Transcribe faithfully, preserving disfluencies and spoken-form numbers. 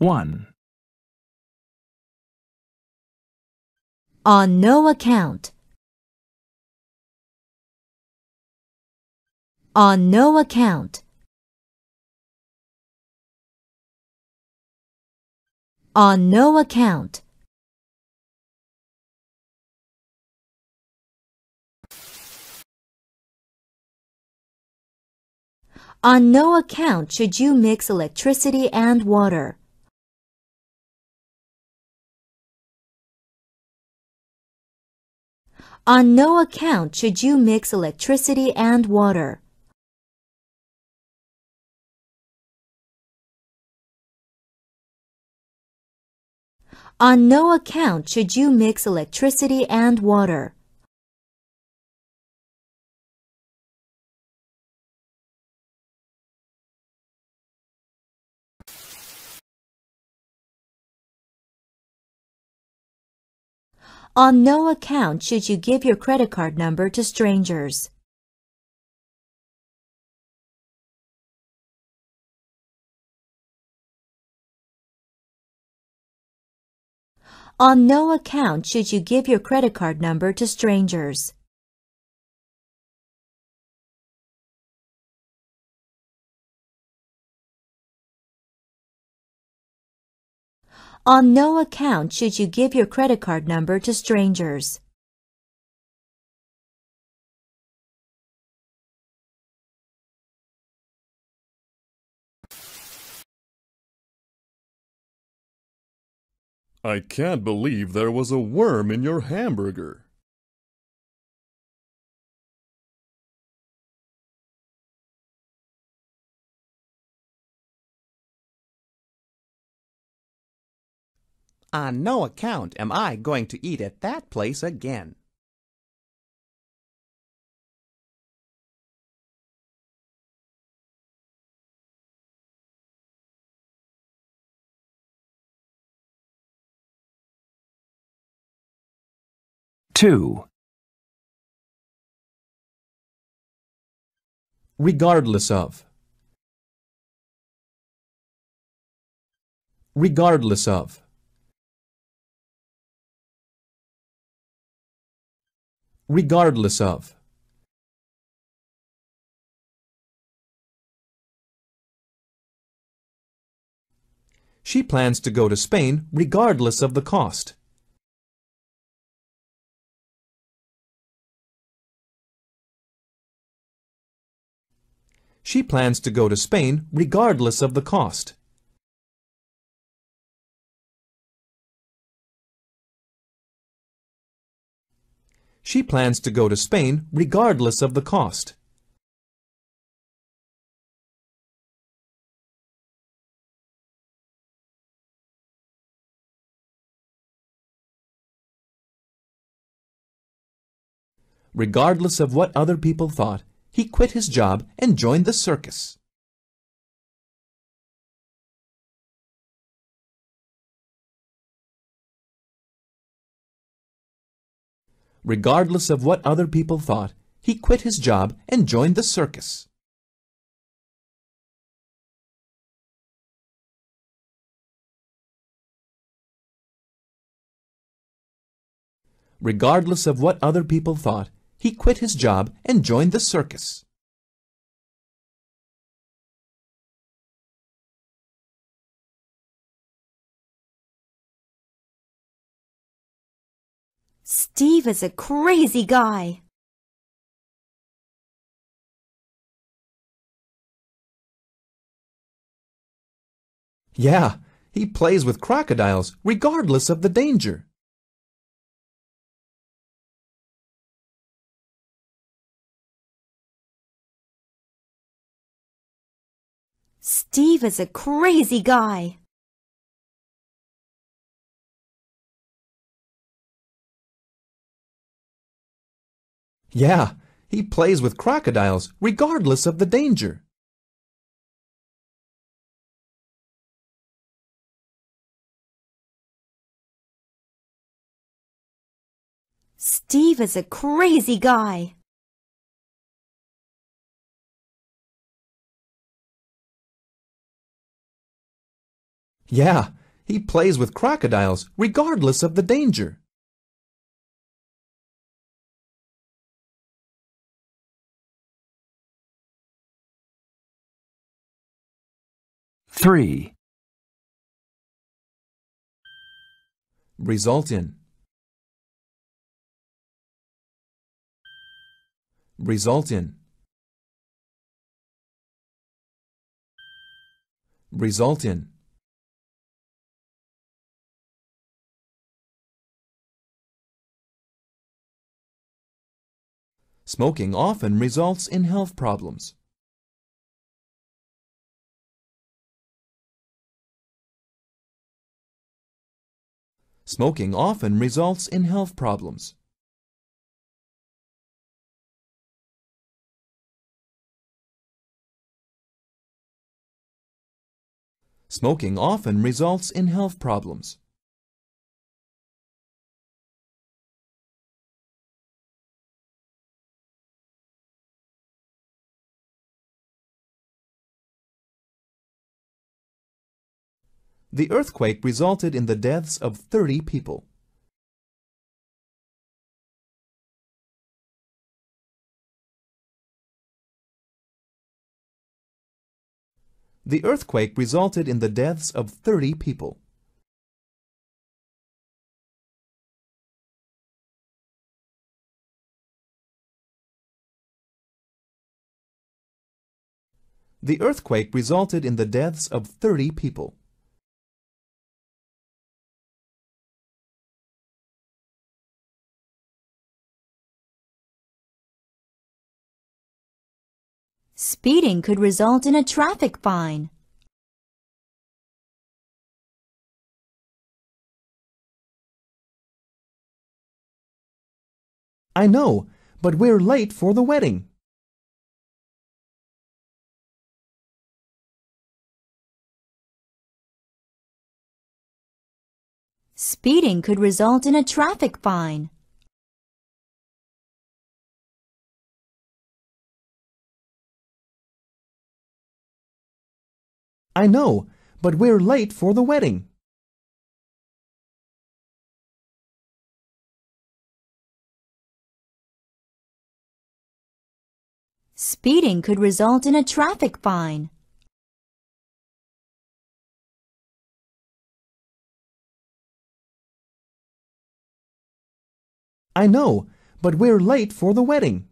one. On no account. On no account. On no account. On no account should you mix electricity and water. On no account should you mix electricity and water. On no account should you mix electricity and water. On no account should you give your credit card number to strangers. On no account should you give your credit card number to strangers. On no account should you give your credit card number to strangers. I can't believe there was a worm in your hamburger. On no account am I going to eat at that place again. Two. Regardless of. Regardless of. Regardless of. She plans to go to Spain regardless of the cost. She plans to go to Spain regardless of the cost. She plans to go to Spain regardless of the cost. Regardless of what other people thought, he quit his job and joined the circus. Regardless of what other people thought, he quit his job and joined the circus. Regardless of what other people thought, he quit his job and joined the circus. Steve is a crazy guy. Yeah, he plays with crocodiles regardless of the danger. Steve is a crazy guy. Yeah, he plays with crocodiles regardless of the danger. Steve is a crazy guy. Yeah, he plays with crocodiles, regardless of the danger. Three. Result in. Result in. Result in. Smoking often results in health problems. Smoking often results in health problems. Smoking often results in health problems. The earthquake resulted in the deaths of thirty people. The earthquake resulted in the deaths of thirty people. The earthquake resulted in the deaths of thirty people. Speeding could result in a traffic fine. I know, but we're late for the wedding. Speeding could result in a traffic fine. I know, but we're late for the wedding. Speeding could result in a traffic fine. I know, but we're late for the wedding.